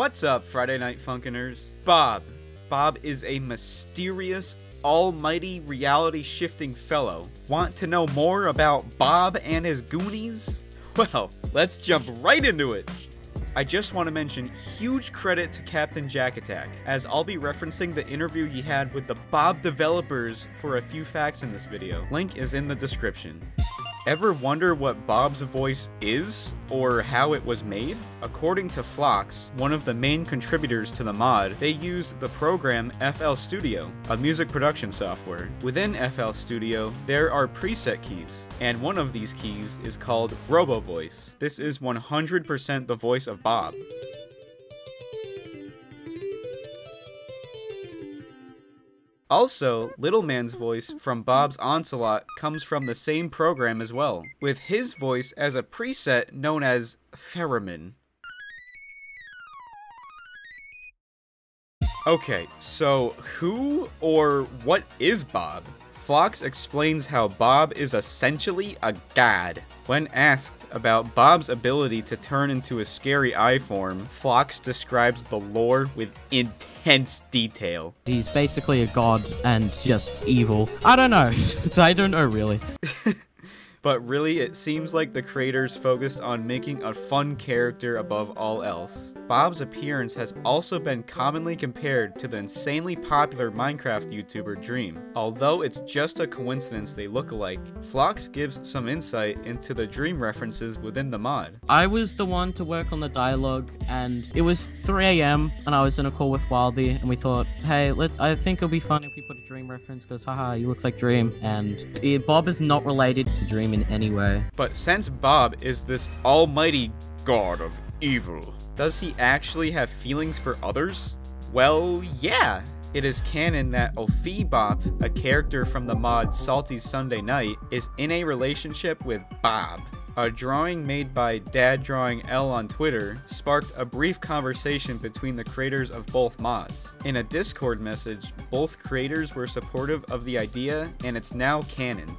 What's up, Friday Night Funkin'ers? Bob. Bob is a mysterious, almighty, reality-shifting fellow. Want to know more about Bob and his Goonies? Well, let's jump right into it! I just want to mention huge credit to Captain Jack Attack, as I'll be referencing the interview he had with the Bob developers for a few facts in this video. Link is in the description. Ever wonder what Bob's voice is, or how it was made? According to Phlox, one of the main contributors to the mod, they used the program FL Studio, a music production software. Within FL Studio, there are preset keys, and one of these keys is called RoboVoice. This is 100% the voice of Bob. Also, Little Man's voice from Bob's Onslaught comes from the same program as well, with his voice as a preset known as Ferrimon. Okay, so who or what is Bob? Phlox explains how Bob is essentially a god. When asked about Bob's ability to turn into a scary eye form, Phlox describes the lore with intense detail. He's basically a god and just evil. I don't know. I don't know, really. But really, it seems like the creators focused on making a fun character above all else. Bob's appearance has also been commonly compared to the insanely popular Minecraft YouTuber Dream. Although it's just a coincidence they look alike, Phlox gives some insight into the Dream references within the mod. I was the one to work on the dialogue, and it was 3 AM, and I was in a call with Wildy, and we thought, hey, I think it'll be fun if we put a Dream reference, because haha, he looks like Dream, and Bob is not related to Dream in any way. But since Bob is this almighty god of evil, does he actually have feelings for others? Well, yeah! It is canon that Opheebop, a character from the mod Salty Sunday Night, is in a relationship with Bob. A drawing made by Dad Drawing L on Twitter sparked a brief conversation between the creators of both mods. In a Discord message, both creators were supportive of the idea, and it's now canon.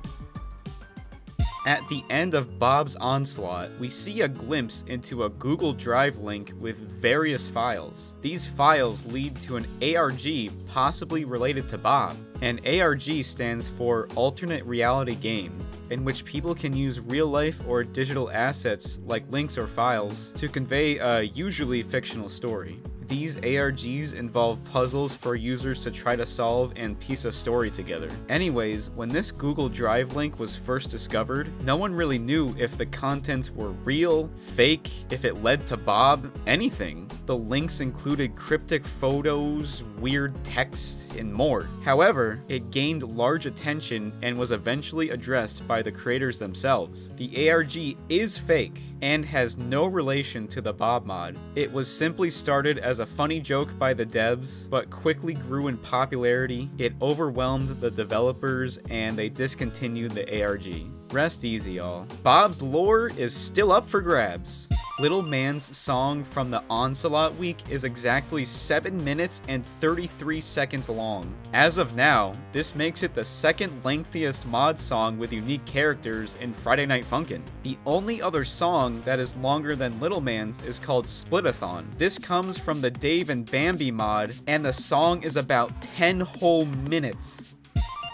At the end of Bob's Onslaught, we see a glimpse into a Google Drive link with various files. These files lead to an ARG possibly related to Bob. An ARG stands for Alternate Reality Game, in which people can use real-life or digital assets like links or files to convey a usually fictional story. These ARGs involve puzzles for users to try to solve and piece a story together. Anyways, when this Google Drive link was first discovered, no one really knew if the contents were real, fake, if it led to Bob, anything. The links included cryptic photos, weird text, and more. However, it gained large attention and was eventually addressed by the creators themselves. The ARG is fake and has no relation to the Bob mod. It was simply started as a funny joke by the devs, but quickly grew in popularity. It overwhelmed the developers and they discontinued the ARG. Rest easy, y'all. Bob's lore is still up for grabs. Little Man's song from the Onslaught week is exactly 7 minutes and 33 seconds long. As of now, this makes it the second lengthiest mod song with unique characters in Friday Night Funkin'. The only other song that is longer than Little Man's is called Splitathon. This comes from the Dave and Bambi mod, and the song is about 10 whole minutes.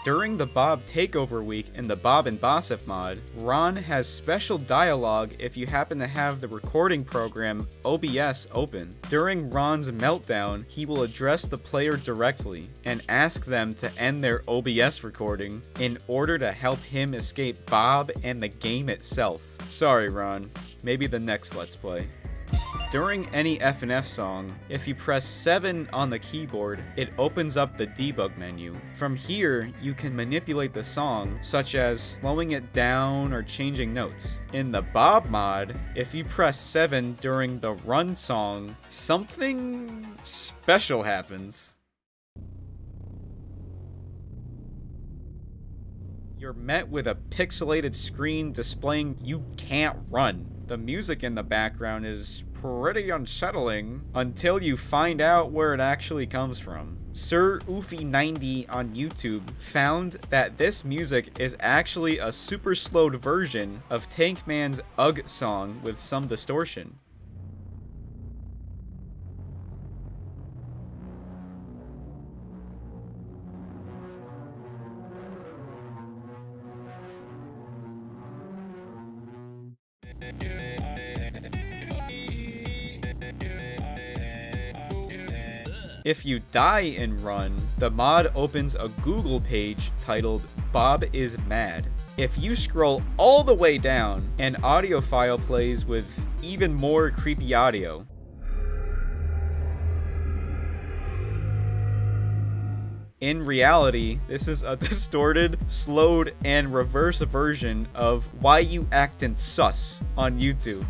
During the Bob Takeover Week in the Bob and Bosip mod, Ron has special dialogue if you happen to have the recording program OBS open. During Ron's meltdown, he will address the player directly and ask them to end their OBS recording in order to help him escape Bob and the game itself. Sorry, Ron. Maybe the next Let's Play. During any FNF song, if you press 7 on the keyboard, it opens up the debug menu. From here, you can manipulate the song, such as slowing it down or changing notes. In the Bob mod, if you press 7 during the run song, something special happens. You're met with a pixelated screen displaying you can't run. The music in the background is pretty unsettling until you find out where it actually comes from. SirUfie90 on YouTube found that this music is actually a super slowed version of Tank Man's Ugh song with some distortion. If you die and run, the mod opens a Google page titled Bob is Mad. If you scroll all the way down, an audio file plays with even more creepy audio. In reality, this is a distorted, slowed, and reverse version of Why You Actin' Sus on YouTube.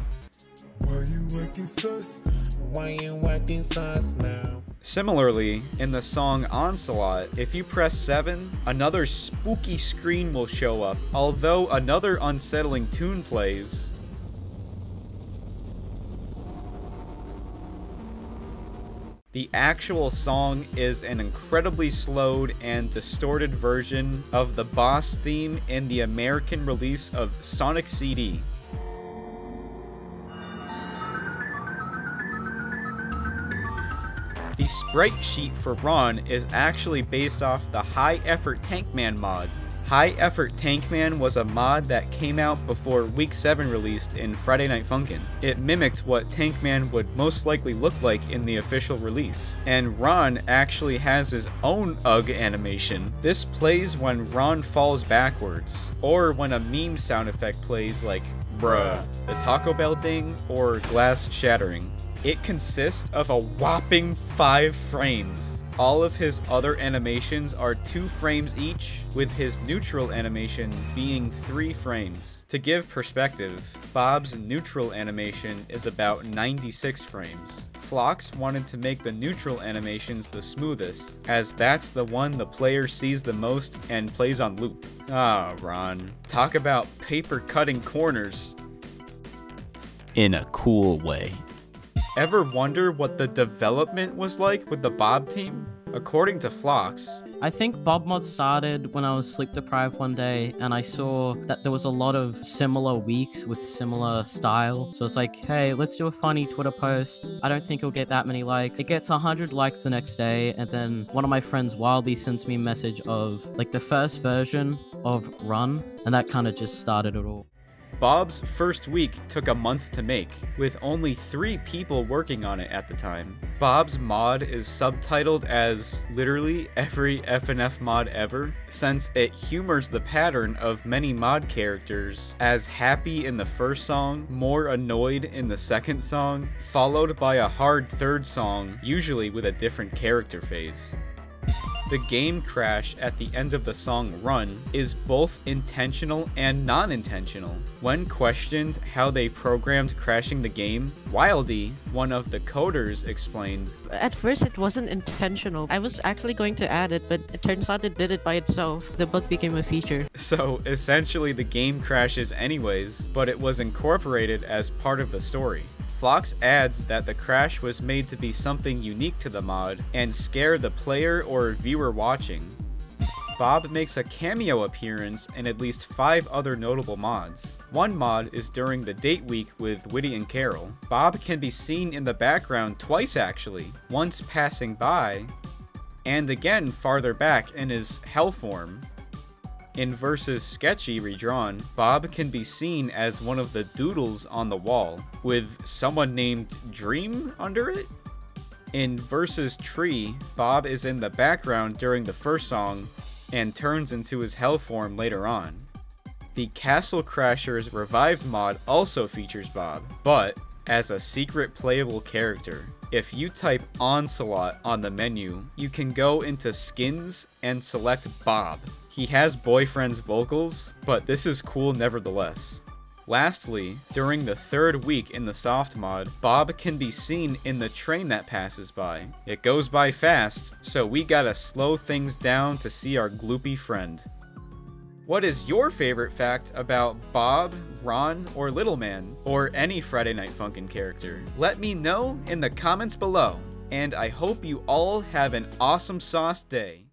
Why you actin' sus? Why you actin' sus now? Similarly, in the song Onslaught, if you press 7, another spooky screen will show up, although another unsettling tune plays. The actual song is an incredibly slowed and distorted version of the boss theme in the American release of Sonic CD. The sprite sheet for Ron is actually based off the High Effort Tankman mod. High Effort Tankman was a mod that came out before Week 7 released in Friday Night Funkin'. It mimicked what Tankman would most likely look like in the official release. And Ron actually has his own Ugh animation. This plays when Ron falls backwards, or when a meme sound effect plays like bruh, the Taco Bell ding, or glass shattering. It consists of a whopping 5 frames. All of his other animations are 2 frames each, with his neutral animation being 3 frames. To give perspective, Bob's neutral animation is about 96 frames. Phlox wanted to make the neutral animations the smoothest, as that's the one the player sees the most and plays on loop. Ah, Ron. Talk about paper cutting corners. In a cool way. Ever wonder what the development was like with the Bob team? According to Phlox, I think Bob mod started when I was sleep deprived one day, and I saw that there was a lot of similar weeks with similar style. So it's like, hey, let's do a funny Twitter post. I don't think it'll get that many likes. It gets 100 likes the next day, and then one of my friends, Wildy, sends me a message of like the first version of Run, and that kind of just started it all. Bob's first week took a month to make, with only 3 people working on it at the time. Bob's mod is subtitled as literally every FNF mod ever, since it humors the pattern of many mod characters, as happy in the first song, more annoyed in the second song, followed by a hard third song, usually with a different character phase. The game crash at the end of the song Run is both intentional and non-intentional. When questioned how they programmed crashing the game, Wildy, one of the coders, explained, "At first it wasn't intentional. I was actually going to add it, but it turns out it did it by itself. The bug became a feature." So essentially the game crashes anyways, but it was incorporated as part of the story. Phlox adds that the crash was made to be something unique to the mod and scare the player or viewer watching. Bob makes a cameo appearance in at least 5 other notable mods. One mod is during the date week with Whitty and Carol. Bob can be seen in the background twice actually, once passing by, and again farther back in his hell form. In Versus Sketchy Redrawn, Bob can be seen as one of the doodles on the wall, with someone named Dream under it? In Versus Tree, Bob is in the background during the first song, and turns into his hell form later on. The Castle Crashers Revived mod also features Bob, but as a secret playable character. If you type Onslaught on the menu, you can go into Skins and select Bob. He has boyfriend's vocals, but this is cool nevertheless. Lastly, during the 3rd week in the soft mod, Bob can be seen in the train that passes by. It goes by fast, so we gotta slow things down to see our gloopy friend. What is your favorite fact about Bob, Ron, or Little Man, or any Friday Night Funkin' character? Let me know in the comments below, and I hope you all have an awesome sauce day.